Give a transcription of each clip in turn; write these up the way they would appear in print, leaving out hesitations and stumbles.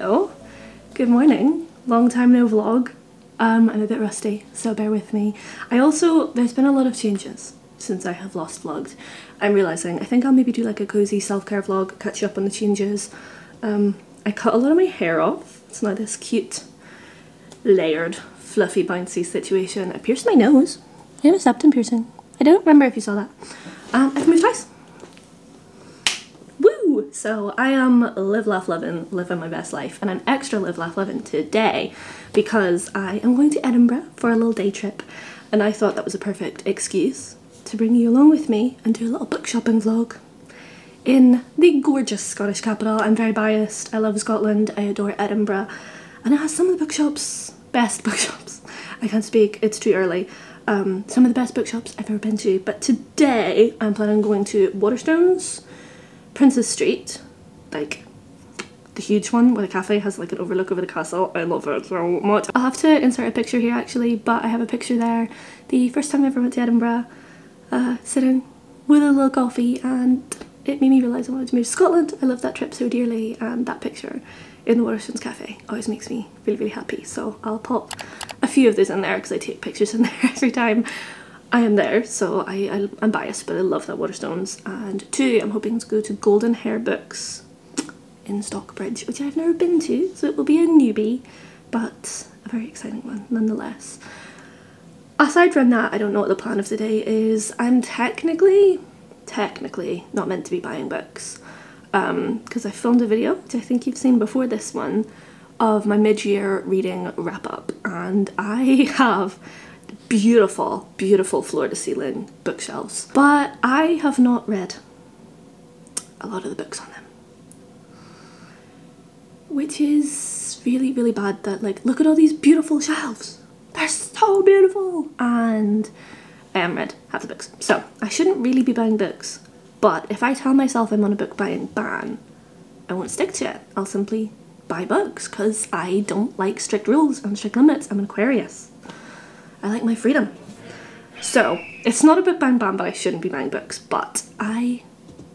Hello, good morning, long time no vlog. I'm a bit rusty, so bear with me. There's been a lot of changes since I have last vlogged. I'm realising, I think I'll maybe do like a cozy self-care vlog, catch you up on the changes. I cut a lot of my hair off. It's now this cute, layered, fluffy, bouncy situation. I pierced my nose. I had a septum piercing. I don't remember if you saw that. I've moved twice. So I am live, laugh, lovin', living my best life, and I'm extra live, laugh, lovin' today because I am going to Edinburgh for a little day trip, and I thought that was a perfect excuse to bring you along with me and do a little book shopping vlog in the gorgeous Scottish capital. I'm very biased. I love Scotland. I adore Edinburgh, and it has some of the bookshops, best bookshops. I can't speak. It's too early. Some of the best bookshops I've ever been to, but today I'm planning on going to Waterstones, Princess Street, like the huge one where the cafe has like an overlook over the castle. I love it so much. I'll have to insert a picture here actually, but I have a picture there. The first time I ever went to Edinburgh, sitting with a little coffee, and it made me realise I wanted to move to Scotland. I love that trip so dearly, and that picture in the Waterstones cafe always makes me really, really happy. So I'll pop a few of those in there because I take pictures in there every time I am there, so I'm biased, but I love that Waterstones. And two, I'm hoping to go to Golden Hair Books in Stockbridge, which I've never been to, so it will be a newbie, but a very exciting one nonetheless. Aside from that, I don't know what the plan of the day is. I'm technically not meant to be buying books, because I filmed a video, which I think you've seen before this one, of my mid-year reading wrap-up, and I have beautiful, beautiful floor-to-ceiling bookshelves, but I have not read a lot of the books on them, which is really, really bad. That, like, look at all these beautiful shelves, they're so beautiful, and I haven't read half the books, so I shouldn't really be buying books. But if I tell myself I'm on a book buying ban, I won't stick to it. I'll simply buy books because I don't like strict rules and strict limits. I'm an Aquarius. I like my freedom. So it's not a book buying ban, but I shouldn't be buying books, but I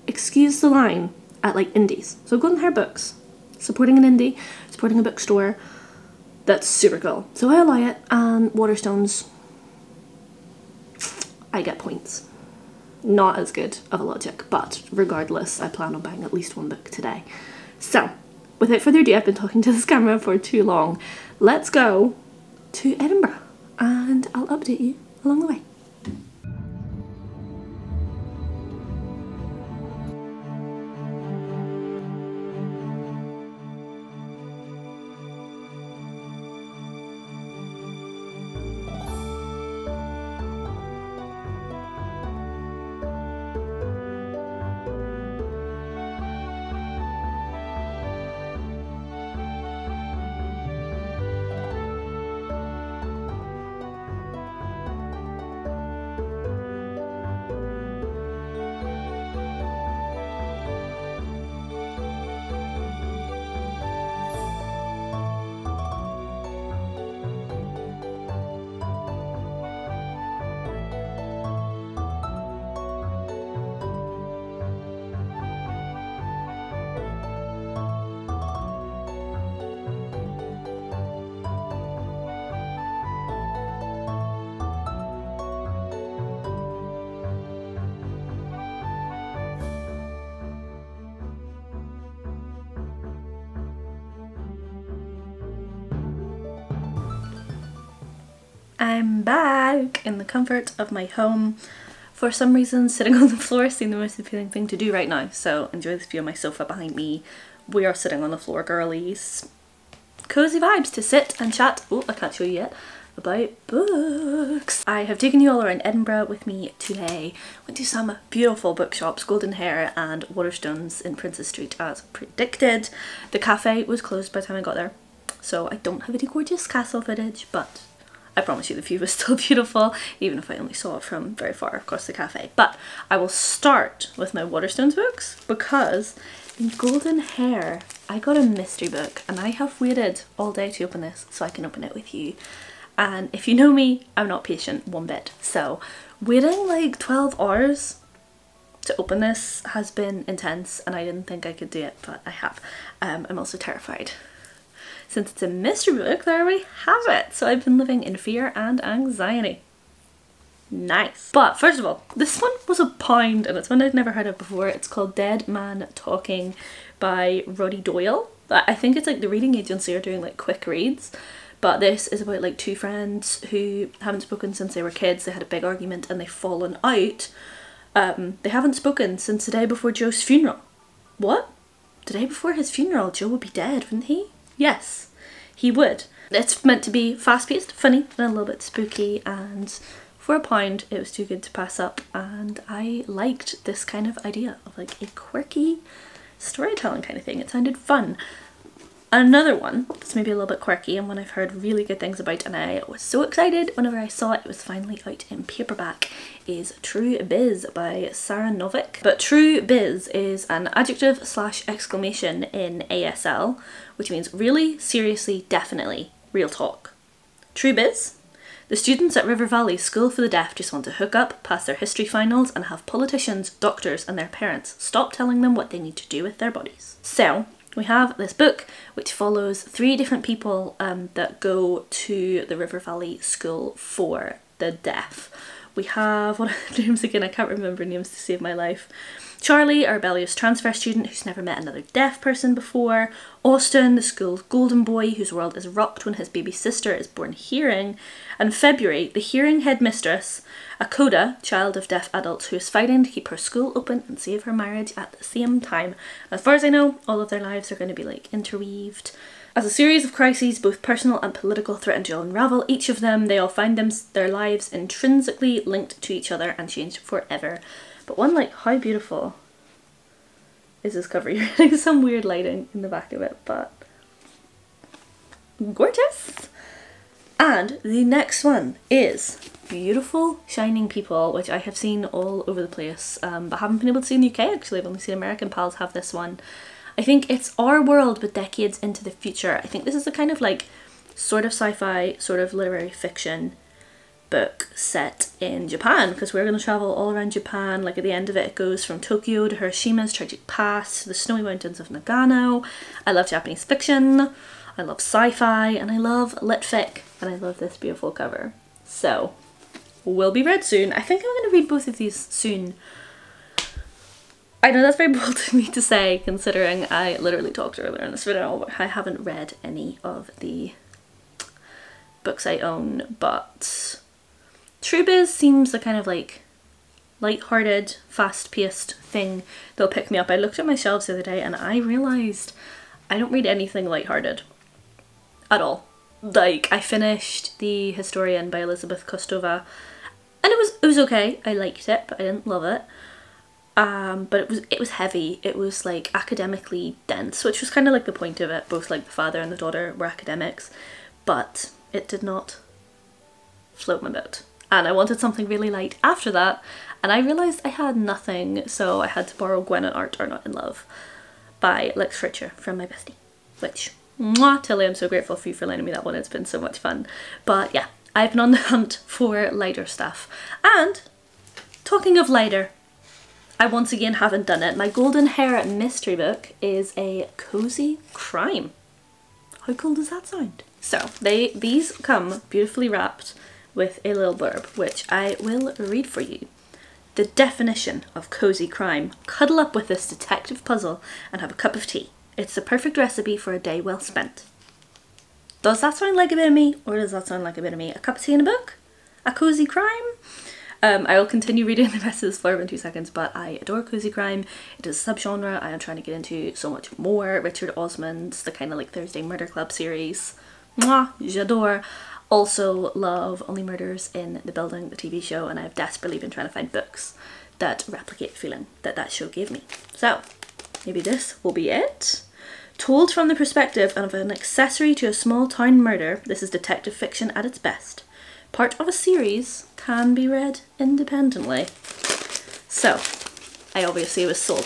excuse the line at like indies. So Golden Hair Books, supporting an indie, supporting a bookstore, that's super cool. So I allow it, and Waterstones, I get points. Not as good of a logic, but regardless, I plan on buying at least one book today. So without further ado, I've been talking to this camera for too long. Let's go to Edinburgh, and I'll update you along the way. I'm back in the comfort of my home. For some reason, sitting on the floor seemed the most appealing thing to do right now, so enjoy this view of my sofa behind me. We are sitting on the floor, girlies. Cozy vibes to sit and chat, oh I can't show you yet, about books. I have taken you all around Edinburgh with me today. Went to some beautiful bookshops, Golden Hair and Waterstones in Princess Street as predicted. The cafe was closed by the time I got there, so I don't have any gorgeous castle footage, but I promise you the view was still beautiful, even if I only saw it from very far across the cafe. But I will start with my Waterstones books, because in Golden Hair I got a mystery book, and I have waited all day to open this so I can open it with you. And if you know me, I'm not patient one bit, so waiting like 12 hours to open this has been intense, and I didn't think I could do it, but I have. I'm also terrified Since it's a mystery book, I already have it. So I've been living in fear and anxiety. Nice. But first of all, this one was £1 and it's one I'd never heard of before. It's called Dead Man Talking by Roddy Doyle. I think it's like the reading agency are doing like quick reads, but this is about like two friends who haven't spoken since they were kids. They had a big argument and they've fallen out. They haven't spoken since the day before Joe's funeral. What? The day before his funeral, Joe would be dead, wouldn't he? Yes, he would. It's meant to be fast-paced, funny, and a little bit spooky, and for £1 it was too good to pass up, and I liked this kind of idea of like a quirky storytelling kind of thing. It sounded fun. Another one that's maybe a little bit quirky and one I've heard really good things about and I was so excited whenever I saw it was finally out in paperback is True Biz by Sarah Novick. But True Biz is an adjective / exclamation in ASL, which means really, seriously, definitely, real talk. True Biz? The students at River Valley School for the Deaf just want to hook up, pass their history finals, and have politicians, doctors, and their parents stop telling them what they need to do with their bodies. So we have this book which follows three different people that go to the River Valley School for the Deaf. We have, what are the names again? I can't remember names to save my life. Charlie, a rebellious transfer student who's never met another deaf person before. Austin, the school's golden boy whose world is rocked when his baby sister is born hearing. And February, the hearing headmistress, a Coda, child of deaf adults who is fighting to keep her school open and save her marriage at the same time. As far as I know, all of their lives are going to be like interweaved. As a series of crises, both personal and political, threaten to unravel each of them, they all find their lives intrinsically linked to each other and changed forever. But one, like, how beautiful is this cover? You're getting some weird lighting in the back of it, but gorgeous. And the next one is Beautiful Shining People, which I have seen all over the place, but haven't been able to see in the UK, actually. I've only seen American pals have this one. I think it's our world but decades into the future. I think this is the kind of like sort of sci-fi, sort of literary fiction book set in Japan, because we're going to travel all around Japan. Like at the end of it, it goes from Tokyo to Hiroshima's tragic past to the snowy mountains of Nagano. I love Japanese fiction, I love sci-fi, and I love lit fic, and I love this beautiful cover. So will be read soon. I think I'm going to read both of these soon. I know that's very bold of me to say, considering I literally talked earlier in this video about how I haven't read any of the books I own, but True Biz seems the kind of like light-hearted, fast-paced thing that'll pick me up. I looked at my shelves the other day and I realised I don't read anything light-hearted at all. Like, I finished The Historian by Elizabeth Kostova and it was okay. I liked it, but I didn't love it. But it was heavy. It was like academically dense, which was kind of like the point of it. Both like the father and the daughter were academics, but it did not float my boat. And I wanted something really light after that, and I realised I had nothing, so I had to borrow Gwen and Art Are Not in Love by Lex Frazier from my bestie, which, mwah, Tilly, I'm so grateful for you for lending me that one, it's been so much fun. But yeah, I've been on the hunt for lighter stuff. And talking of lighter, I once again haven't done it. My Golden Hair mystery book is a cozy crime. How cool does that sound? So these come beautifully wrapped with a little blurb, which I will read for you. The definition of cozy crime. Cuddle up with this detective puzzle and have a cup of tea. It's the perfect recipe for a day well spent. Does that sound like a bit of me, or does that sound like a bit of me? A cup of tea in a book? A cozy crime? I will continue reading the rest of this blurb in 2 seconds, but I adore cozy crime. It is a subgenre I am trying to get into so much more. Richard Osman's, the kind of like Thursday Murder Club series. Mwah, j'adore. Also love Only Murders in the Building, the TV show, and I've desperately been trying to find books that replicate the feeling that show gave me. So maybe this will be it. Told from the perspective of an accessory to a small town murder, this is detective fiction at its best. Part of a series, can be read independently. So I obviously was sold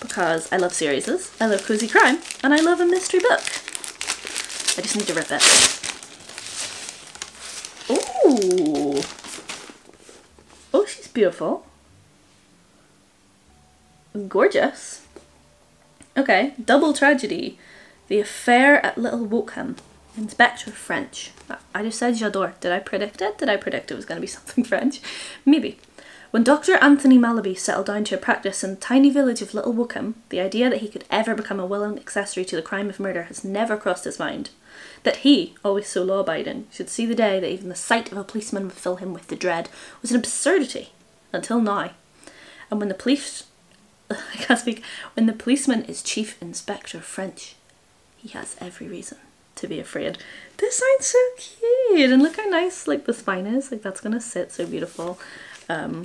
because I love series, I love cozy crime, and I love a mystery book. I just need to rip it. Ooh. Oh, she's beautiful. Gorgeous. Okay, Double Tragedy. The Affair at Little Wokham, Inspector French. I just said j'adore. Did I predict it? Did I predict it was going to be something French? Maybe. When Dr. Anthony Malaby settled down to a practice in the tiny village of Little Wokham, the idea that he could ever become a willing accessory to the crime of murder has never crossed his mind. That he, always so law-abiding, should see the day that even the sight of a policeman would fill him with the dread was an absurdity, until now. And when the policeman is Chief Inspector French, he has every reason to be afraid. This sounds so cute, and look how nice like the spine is. Like that's gonna sit so beautiful. On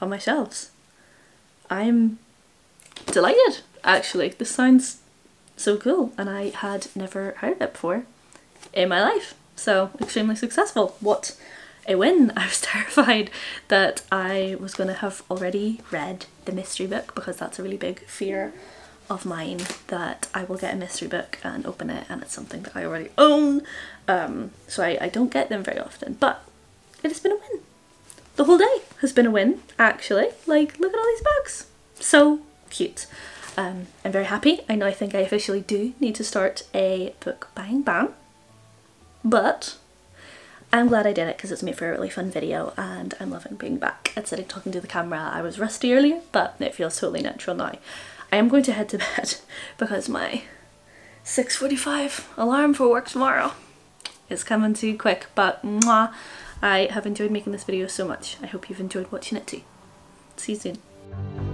my shelves. I'm delighted, actually. This sounds so cool, and I had never heard it before in my life, so extremely successful. What a win. I was terrified that I was going to have already read the mystery book, because that's a really big fear of mine, that I will get a mystery book and open it and it's something that I already own, so I don't get them very often, but it has been a win. The whole day has been a win, actually. Like, look at all these books. So cute. I'm very happy. I now think I officially do need to start a book buying ban, but I'm glad I did it because it's made for a really fun video, and I'm loving being back and sitting talking to the camera. I was rusty earlier, but it feels totally natural now. I am going to head to bed because my 6:45 alarm for work tomorrow is coming too quick, but mwah. I have enjoyed making this video so much. I hope you've enjoyed watching it too. See you soon.